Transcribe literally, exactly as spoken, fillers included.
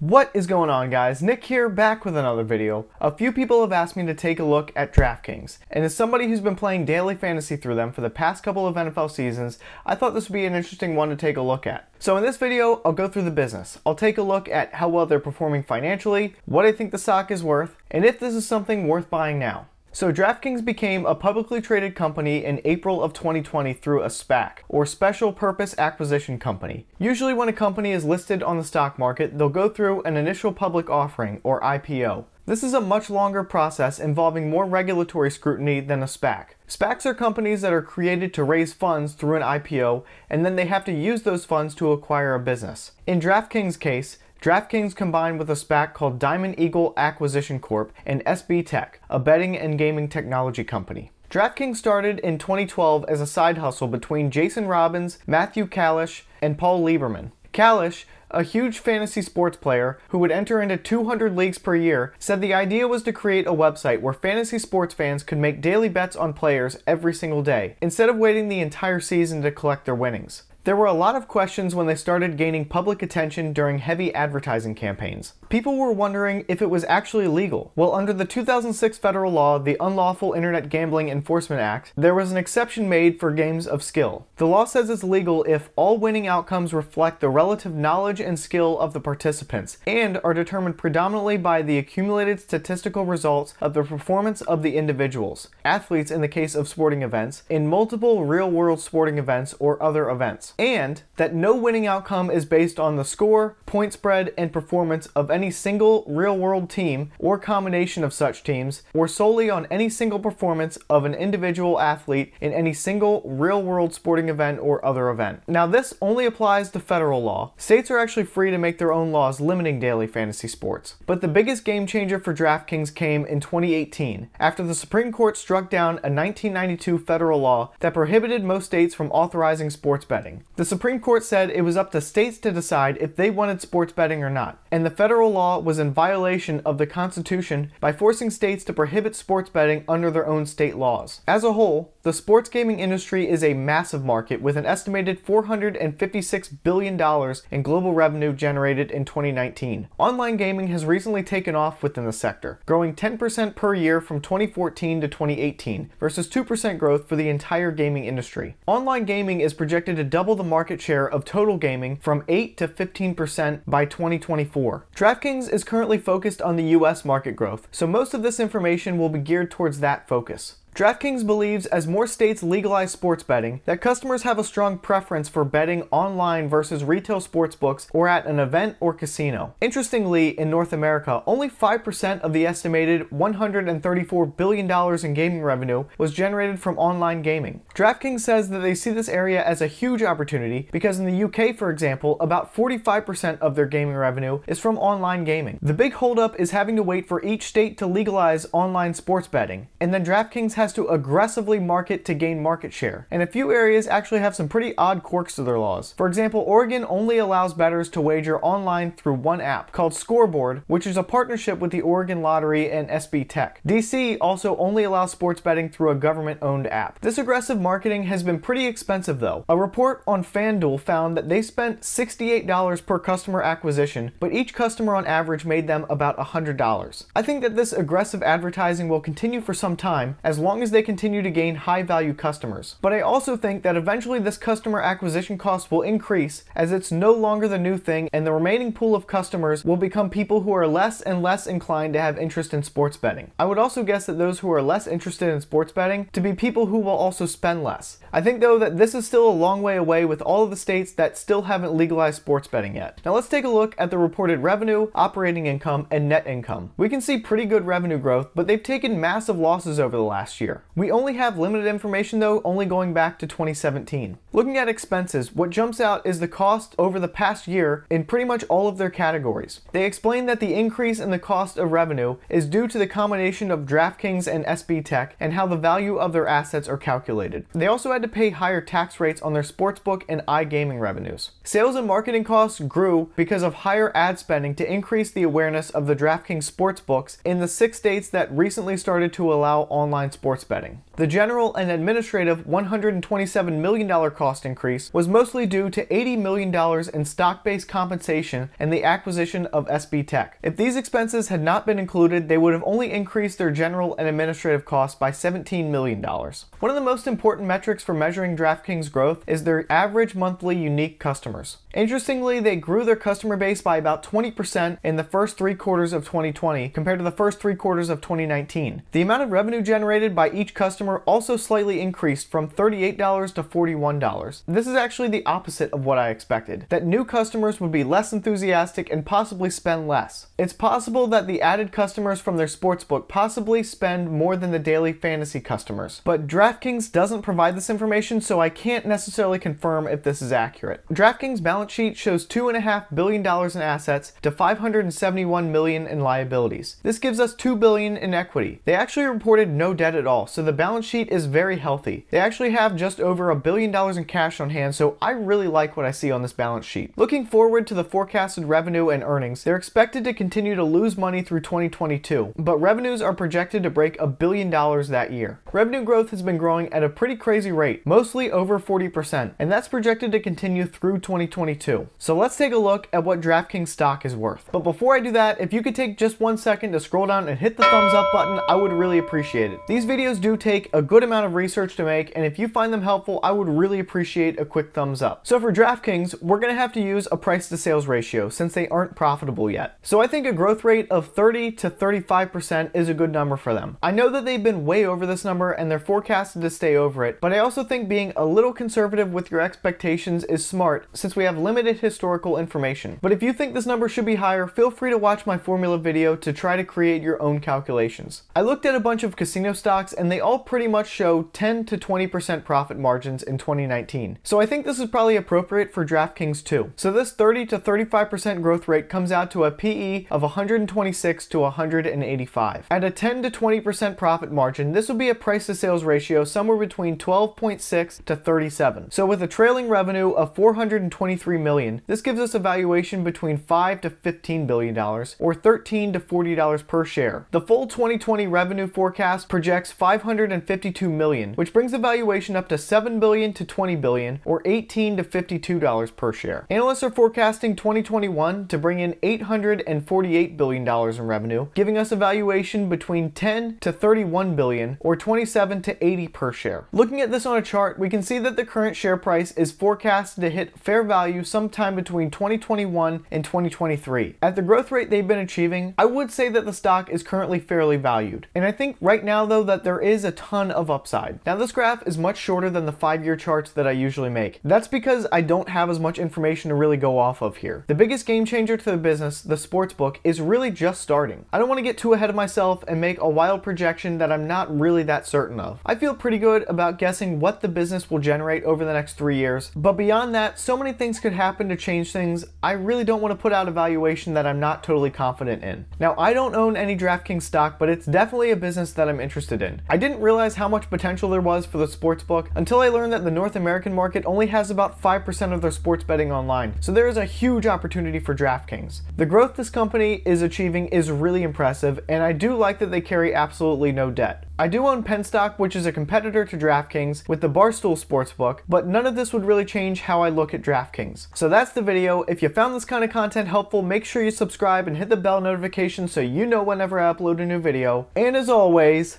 What is going on, guys? Nick here, back with another video. A few people have asked me to take a look at DraftKings, and as somebody who's been playing daily fantasy through them for the past couple of N F L seasons, I thought this would be an interesting one to take a look at. So in this video, I'll go through the business. I'll take a look at how well they're performing financially, what I think the stock is worth, and if this is something worth buying now. So DraftKings became a publicly traded company in April of twenty twenty through a SPAC, or Special Purpose Acquisition Company. Usually when a company is listed on the stock market, they'll go through an initial public offering, or I P O. This is a much longer process involving more regulatory scrutiny than a SPAC. SPACs are companies that are created to raise funds through an I P O, and then they have to use those funds to acquire a business. In DraftKings' case, DraftKings combined with a SPAC called Diamond Eagle Acquisition Corp and S B Tech, a betting and gaming technology company. DraftKings started in twenty twelve as a side hustle between Jason Robbins, Matthew Kalish, and Paul Lieberman. Kalish, a huge fantasy sports player who would enter into two hundred leagues per year, said the idea was to create a website where fantasy sports fans could make daily bets on players every single day, instead of waiting the entire season to collect their winnings. There were a lot of questions when they started gaining public attention during heavy advertising campaigns. People were wondering if it was actually legal. Well, under the two thousand six federal law, the Unlawful Internet Gambling Enforcement Act, there was an exception made for games of skill. The law says it's legal if all winning outcomes reflect the relative knowledge and skill of the participants and are determined predominantly by the accumulated statistical results of the performance of the individuals, athletes in the case of sporting events, in multiple real-world sporting events or other events, and that no winning outcome is based on the score, point spread, and performance of any single real-world team or combination of such teams, or solely on any single performance of an individual athlete in any single real-world sporting event or other event. Now, this only applies to federal law. States are actually free to make their own laws limiting daily fantasy sports. But the biggest game changer for DraftKings came in twenty eighteen, after the Supreme Court struck down a nineteen ninety-two federal law that prohibited most states from authorizing sports betting. The Supreme Court said it was up to states to decide if they wanted sports betting or not, and the federal law was in violation of the Constitution by forcing states to prohibit sports betting under their own state laws. As a whole, the sports gaming industry is a massive market with an estimated four hundred fifty-six billion dollars in global revenue generated in twenty nineteen. Online gaming has recently taken off within the sector, growing ten percent per year from twenty fourteen to twenty eighteen, versus two percent growth for the entire gaming industry. Online gaming is projected to double the market share of total gaming from eight to fifteen percent by twenty twenty-four. DraftKings is currently focused on the U S market growth, so most of this information will be geared towards that focus. DraftKings believes as more states legalize sports betting, that customers have a strong preference for betting online versus retail sportsbooks or at an event or casino. Interestingly, in North America, only five percent of the estimated one hundred thirty-four billion dollars in gaming revenue was generated from online gaming. DraftKings says that they see this area as a huge opportunity because in the U K, for example, about forty-five percent of their gaming revenue is from online gaming. The big holdup is having to wait for each state to legalize online sports betting, and then DraftKings has to aggressively market to gain market share. And a few areas actually have some pretty odd quirks to their laws. For example, Oregon only allows bettors to wager online through one app called Scoreboard, which is a partnership with the Oregon Lottery and S B Tech. D C also only allows sports betting through a government-owned app. This aggressive marketing has been pretty expensive though. A report on FanDuel found that they spent sixty-eight dollars per customer acquisition, but each customer on average made them about one hundred dollars. I think that this aggressive advertising will continue for some time, as long Long as they continue to gain high-value customers. But I also think that eventually this customer acquisition cost will increase, as it's no longer the new thing, and the remaining pool of customers will become people who are less and less inclined to have interest in sports betting. I would also guess that those who are less interested in sports betting to be people who will also spend less. I think though that this is still a long way away with all of the states that still haven't legalized sports betting yet. Now let's take a look at the reported revenue, operating income, and net income. We can see pretty good revenue growth, but they've taken massive losses over the last year. We only have limited information though, only going back to twenty seventeen. Looking at expenses, what jumps out is the cost over the past year in pretty much all of their categories. They explain that the increase in the cost of revenue is due to the combination of DraftKings and S B Tech and how the value of their assets are calculated. They also had to pay higher tax rates on their sportsbook and iGaming revenues. Sales and marketing costs grew because of higher ad spending to increase the awareness of the DraftKings sportsbooks in the six states that recently started to allow online sports betting. The general and administrative one hundred twenty-seven million dollars cost increase was mostly due to eighty million dollars in stock-based compensation and the acquisition of S B Tech. If these expenses had not been included, they would have only increased their general and administrative costs by seventeen million dollars. One of the most important metrics for measuring DraftKings growth is their average monthly unique customers. Interestingly, they grew their customer base by about twenty percent in the first three quarters of twenty twenty compared to the first three quarters of twenty nineteen. The amount of revenue generated by each customer also slightly increased from thirty-eight dollars to forty-one dollars. This is actually the opposite of what I expected, that new customers would be less enthusiastic and possibly spend less. It's possible that the added customers from their sportsbook possibly spend more than the daily fantasy customers, but DraftKings doesn't provide this information, so I can't necessarily confirm if this is accurate. DraftKings' balance sheet shows two point five billion dollars in assets to five hundred seventy-one million dollars in liabilities. This gives us two billion dollars in equity. They actually reported no debt at all, so the balance Balance sheet is very healthy. They actually have just over a billion dollars in cash on hand, so I really like what I see on this balance sheet. Looking forward to the forecasted revenue and earnings, they're expected to continue to lose money through twenty twenty-two, but revenues are projected to break a billion dollars that year. Revenue growth has been growing at a pretty crazy rate, mostly over forty percent, and that's projected to continue through twenty twenty-two. So let's take a look at what DraftKings stock is worth. But before I do that, if you could take just one second to scroll down and hit the thumbs up button, I would really appreciate it. These videos do take a good amount of research to make, and if you find them helpful, I would really appreciate a quick thumbs up. So for DraftKings, we're gonna have to use a price to sales ratio since they aren't profitable yet. So I think a growth rate of thirty to thirty-five percent is a good number for them. I know that they've been way over this number and they're forecasted to stay over it, but I also think being a little conservative with your expectations is smart since we have limited historical information. But if you think this number should be higher, feel free to watch my formula video to try to create your own calculations. I looked at a bunch of casino stocks and they all pretty much show ten to twenty percent profit margins in twenty nineteen. So I think this is probably appropriate for DraftKings too. So this thirty to thirty-five percent growth rate comes out to a P E of one hundred twenty-six to one hundred eighty-five. At a ten to twenty percent profit margin, this would be a price to sales ratio somewhere between twelve point six to thirty-seven. So with a trailing revenue of four hundred twenty-three million dollars, this gives us a valuation between five to fifteen billion dollars or thirteen to forty dollars per share. The full twenty twenty revenue forecast projects five hundred fifty-two million dollars, which brings the valuation up to seven billion to twenty billion dollars or eighteen to fifty-two dollars per share. Analysts are forecasting twenty twenty-one to bring in eight hundred forty-eight billion dollars in revenue, giving us a valuation between ten to thirty-one billion dollars or twenty-seven to eighty dollars per share. Looking at this on a chart, we can see that the current share price is forecasted to hit fair value sometime between twenty twenty-one and twenty twenty-three. At the growth rate they've been achieving, I would say that the stock is currently fairly valued. And I think right now though that there is is a ton of upside. Now this graph is much shorter than the five-year charts that I usually make. That's because I don't have as much information to really go off of here. The biggest game changer to the business, the sportsbook, is really just starting. I don't want to get too ahead of myself and make a wild projection that I'm not really that certain of. I feel pretty good about guessing what the business will generate over the next three years, but beyond that, so many things could happen to change things. I really don't want to put out a valuation that I'm not totally confident in. Now I don't own any DraftKings stock, but it's definitely a business that I'm interested in. I I didn't realize how much potential there was for the sportsbook until I learned that the North American market only has about five percent of their sports betting online, so there is a huge opportunity for DraftKings. The growth this company is achieving is really impressive, and I do like that they carry absolutely no debt. I do own Penn Stock, which is a competitor to DraftKings with the Barstool Sportsbook, but none of this would really change how I look at DraftKings. So that's the video. If you found this kind of content helpful, make sure you subscribe and hit the bell notification so you know whenever I upload a new video. And as always,